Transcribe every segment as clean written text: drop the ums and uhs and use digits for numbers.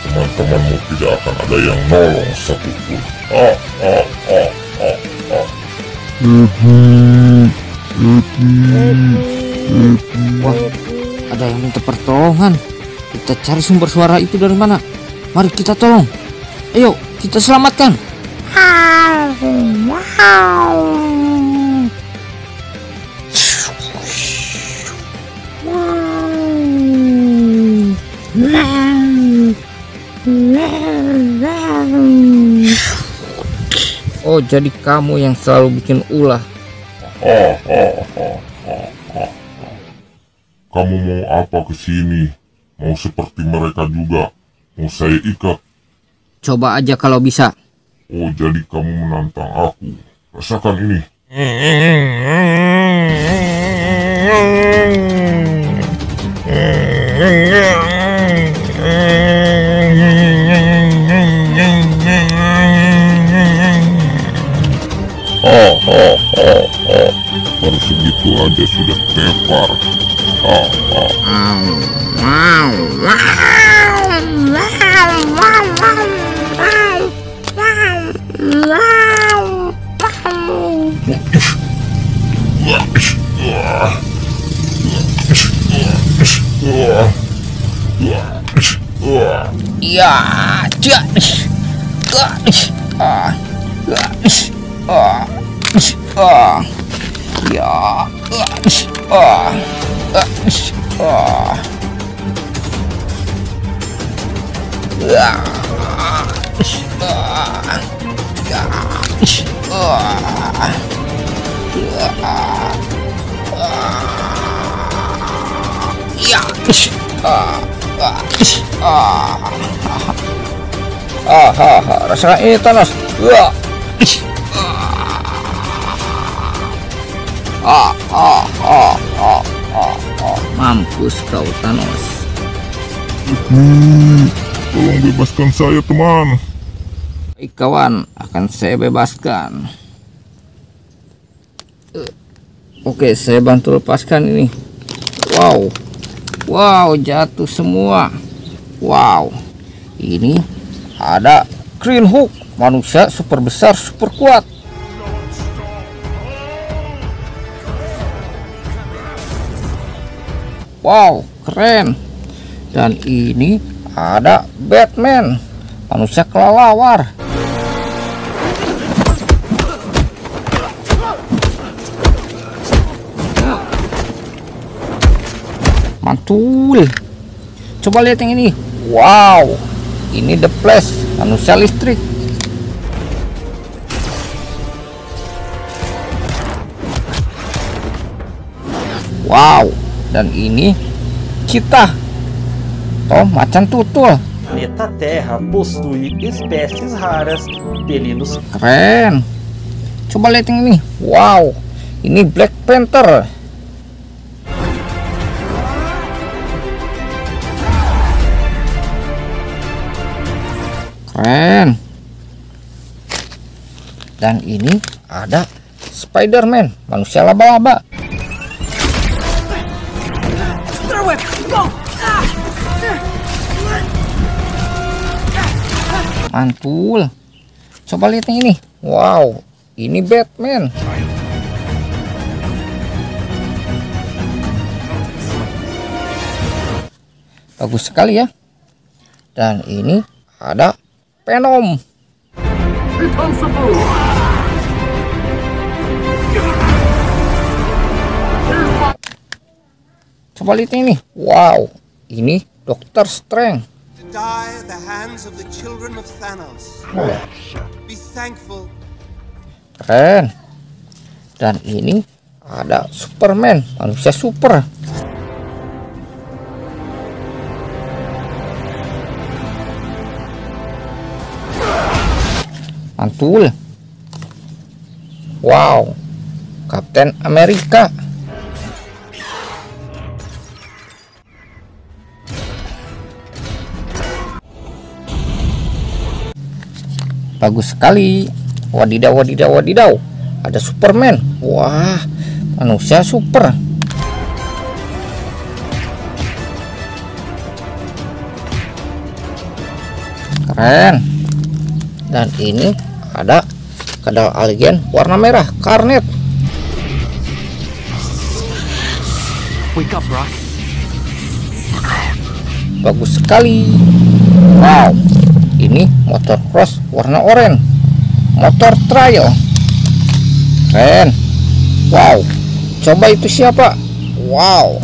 teman-temanmu tidak akan ada yang nolong satupun. Wah, ada yang minta pertolongan. Kita cari sumber suara itu dari mana. Mari kita tolong. Ayo, kita selamatkan. Oh, jadi kamu yang selalu bikin ulah. Kamu mau apa ke sini? Mau seperti mereka juga? Mau saya ikat? Coba aja kalau bisa. Oh, jadi kamu menantang aku. Rasakan ini. Baru segitu aja sudah tepar. Rasakan ini, Thanos. Mampus kau, Thanos. Tolong bebaskan saya, teman. Baik, kawan, akan saya bebaskan. Oke, saya bantu lepaskan ini. Wow, wow, jatuh semua. Wow, ini ada Green Hulk, manusia super besar, super kuat. Wow, keren. Dan ini ada Batman, manusia kelelawar. Mantul. Coba lihat yang ini. Wow, ini The Flash, manusia listrik. Wow, dan ini kita macan tutul. Planeta Terra possui espécies raras, pelinos. Keren. Coba lihat yang ini. Wow, ini Black Panther. Keren. Dan ini ada Spider-Man, manusia laba-laba. Mantul. Coba lihat yang ini. Wow, ini Batman. Bagus sekali ya. Dan ini ada Venom. Coba lihat yang ini. Wow, ini Doctor Strange. Die at the hands of the children of Thanos. Be thankful. Keren. Dan ini ada Superman, manusia super. Mantul. Wow, Captain America. Bagus sekali. Wadidaw, wadidaw, wadidaw. Ada Superman. Wah, manusia super. keren. Dan ini ada kadal alien warna merah karnet. Bagus sekali. Wow, ini motor cross warna oranye, motor trail keren. Wow, coba itu siapa? Wow,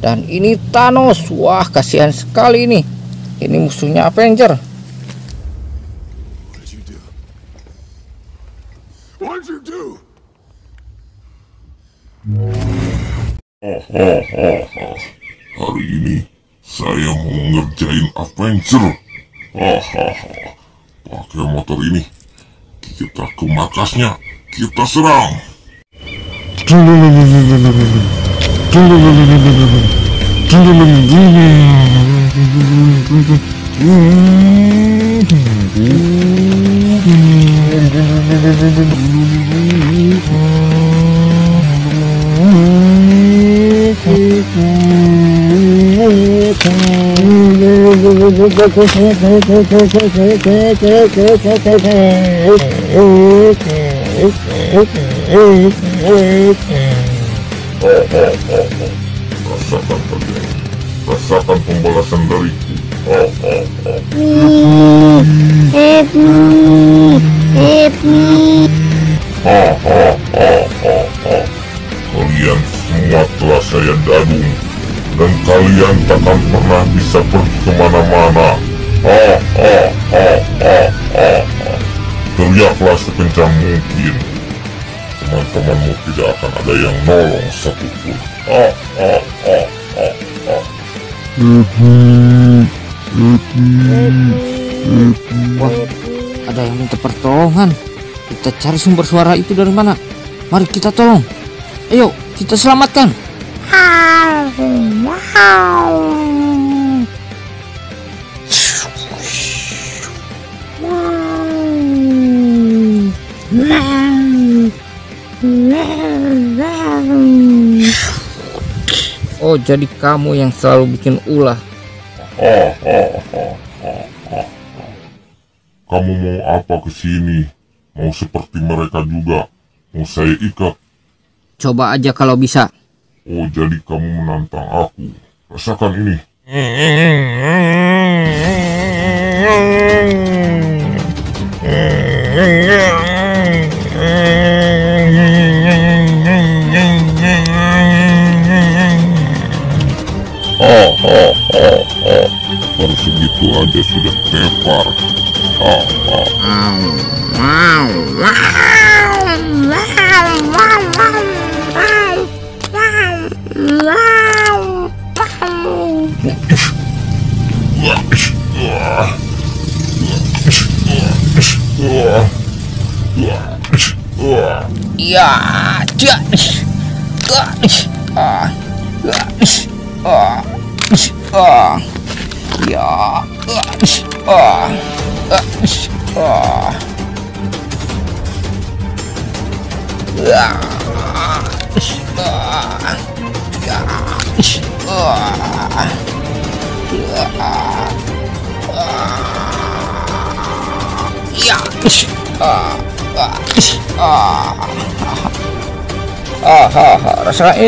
dan ini Thanos. Wah, kasihan sekali ini. Ini musuhnya Avenger. Hari ini saya mau ngerjain Avenger. Pakai motor ini kita ke markasnya, kita serang. Rasakan kalian, rasakan pembalasan dariku. Kalian semua telah saya dadung, dan kalian takkan pernah bisa pergi kemana-mana. Teriaklah sekencang mungkin, teman-temanmu tidak akan ada yang nolong satupun. Wah, ada yang minta pertolongan. Kita cari sumber suara itu dari mana. Mari kita tolong. Ayo, kita selamatkan. Oh, jadi kamu yang selalu bikin ulah. Kamu mau apa ke sini? Mau seperti mereka juga? Mau saya ikat? Coba aja kalau bisa. Oh, jadi kamu menantang aku. Rasakan ini. Baru segitu aja sudah tepar. Rasakan ini,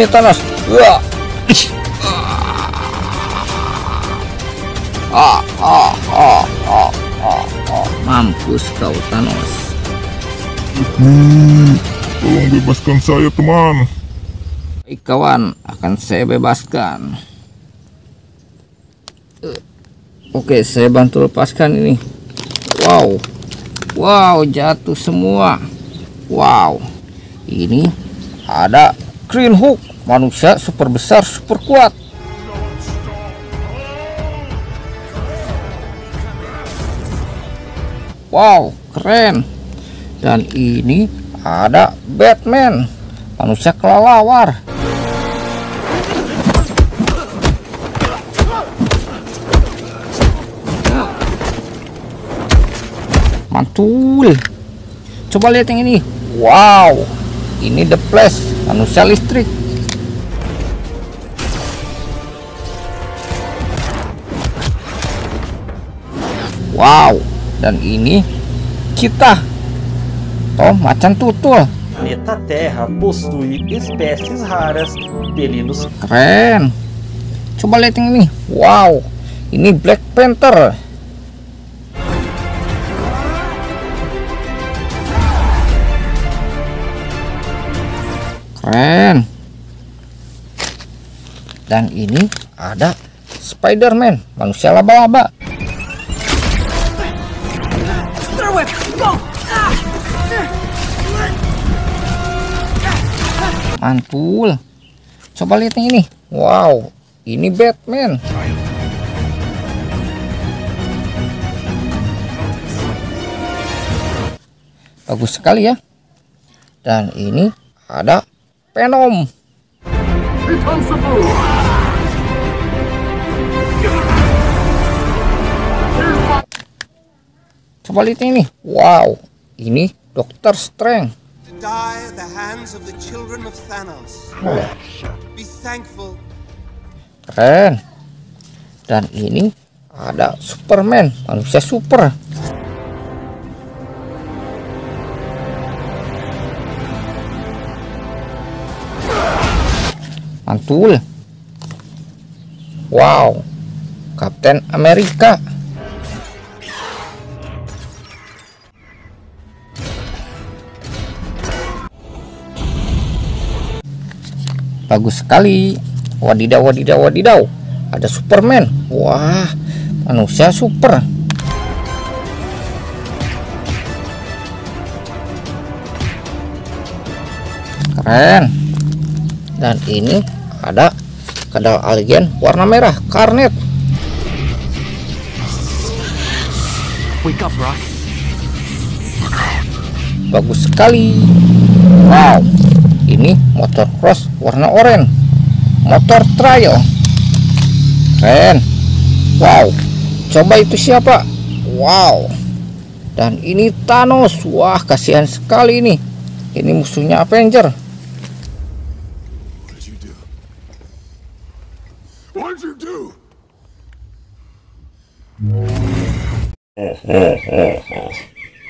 Thanos. Mampus kau, Thanos. Tolong bebaskan saya, teman. Baik kawan, akan saya bebaskan. Oke, saya bantu lepaskan ini. Wow, wow, jatuh semua. Wow, ini ada Green Hulk, manusia super besar, super kuat. Wow, keren. Dan ini ada Batman, manusia kelelawar. Mantul. Coba lihat yang ini. Wow, ini The Flash, manusia listrik. Wow, dan ini kita macan tutul. Planeta Terra possui espécies raras, períodos. Keren. Coba lihat yang ini. Wow, ini Black Panther. Keren. Dan ini ada Spider-Man, manusia laba-laba. Mantul. Coba lihat yang ini. Wow, ini Batman. Bagus sekali ya. Dan ini ada Venom. Coba lihat yang ini. Wow, ini Doctor Strange. Die at the hands of the children of Thanos. Be thankful. Keren. Dan ini ada Superman, manusia super. Mantul. Wow, Captain America. Bagus sekali. Wadidaw, wadidaw, wadidaw. Ada Superman. Wah, manusia super. Keren. Dan ini ada kadal alien warna merah, Karnet. Bagus sekali. Wow, ini motor cross warna oranye, motor trail. Keren. Wow, coba itu siapa? Wow, dan ini Thanos. Wah, kasihan sekali ini. Ini musuhnya Avenger.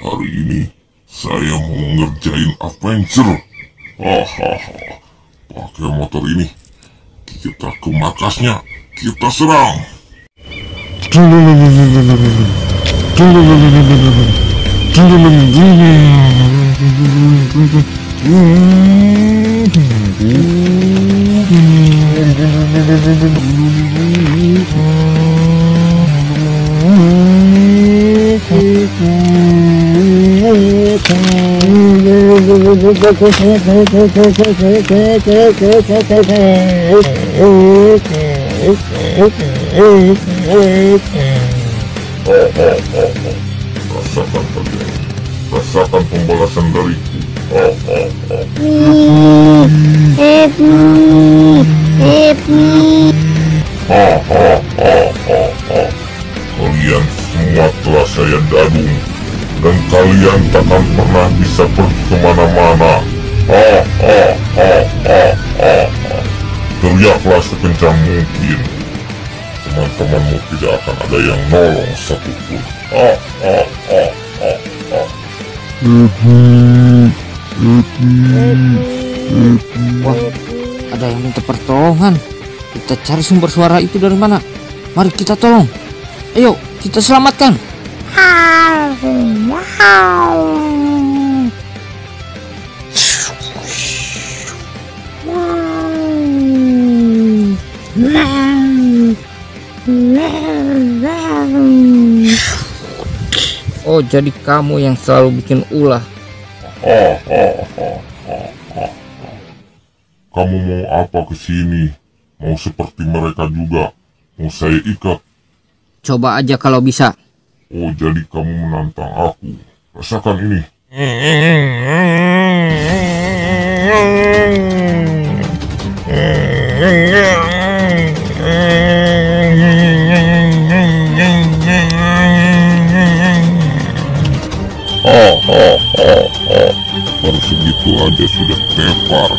Hari ini saya mau ngerjain Avenger. Hahaha, pakai motor ini kita ke markasnya, kita serang. Rasakan pembalasan dariku. Kalian semua telah saya dadung, dan kalian takkan pernah bisa pergi kemana-mana. Teriaklah sekencang mungkin. Teman-temanmu tidak akan ada yang nolong satupun. Wah, ada yang minta pertolongan. Kita cari sumber suara itu dari mana. Mari kita tolong. Ayo, kita selamatkan. Oh, jadi kamu yang selalu bikin ulah. Kamu mau apa ke sini? Mau seperti mereka juga? Mau saya ikat? Coba aja kalau bisa. Oh, jadi kamu menantang aku. Rasakan ini. Baru segitu aja sudah tepar.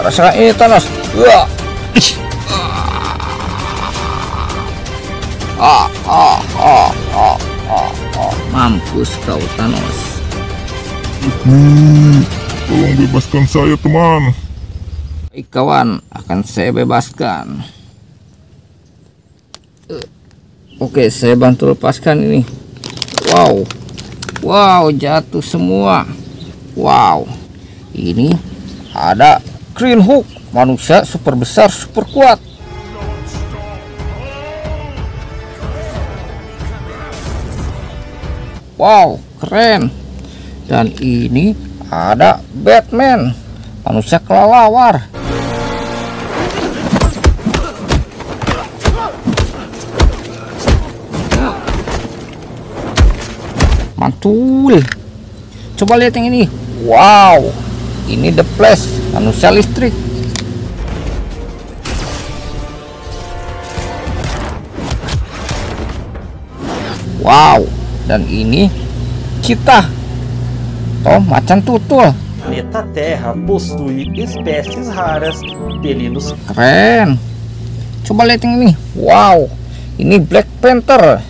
Rasakan ini, Thanos. Mampus kau, Thanos. Tolong bebaskan saya, teman. Baik, kawan, akan saya bebaskan. Oke, saya bantu lepaskan ini. Wow, wow, jatuh semua. Wow, ini ada Green Hulk, manusia super besar, super kuat. Wow, keren. Dan ini ada Batman, manusia kelelawar. Mantul. Coba lihat yang ini. Wow, ini The Flash, manusia listrik. Wow, dan ini kita, macan tutul. Planeta Terra possui espécies raras, pelinos. Keren. Coba lihat yang ini. Wow, ini Black Panther.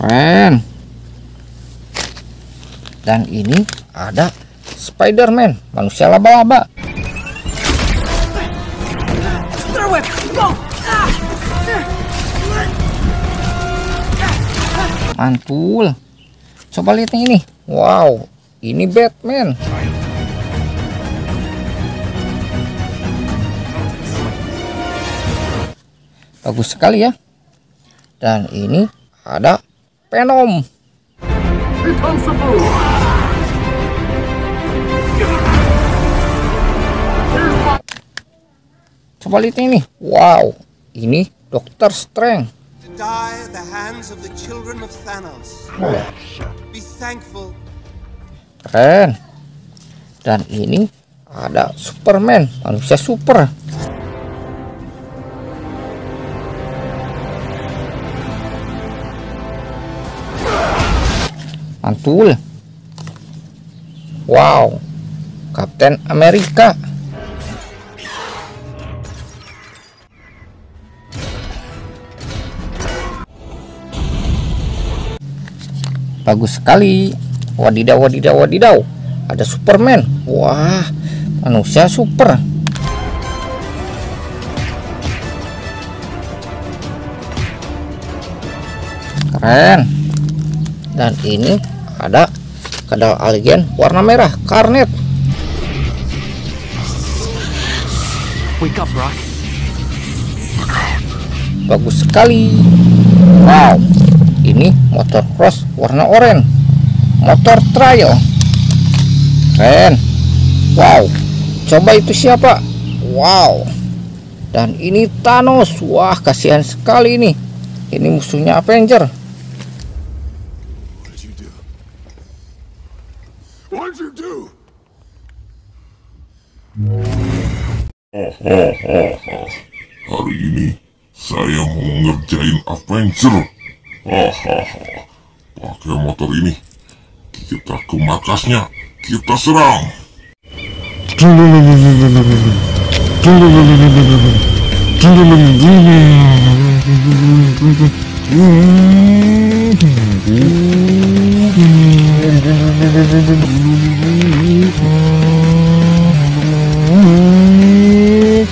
Keren. Dan ini ada Spider-Man, manusia laba-laba. Mantul. Coba lihat yang ini. Wow, ini Batman. Bagus sekali ya. Dan ini ada Venom. Coba lihat ini. Wow, ini Doctor Strange. Keren. Dan ini ada Superman, manusia super. Mantul. Wow, Captain America. Bagus sekali. Wadidaw, wadidaw, wadidaw. Ada Superman. Wah, manusia super. Keren. Dan ini ada kadal alien warna merah, Karnet. Bagus sekali. Wow, ini motor cross warna oranye, motor trail. Keren. Wow, coba itu siapa? Wow. Dan ini Thanos. Wah, kasihan sekali ini. Ini musuhnya Avenger. Hari ini saya mau ngerjain adventure. Pakai motor ini kita ke markasnya, kita serang.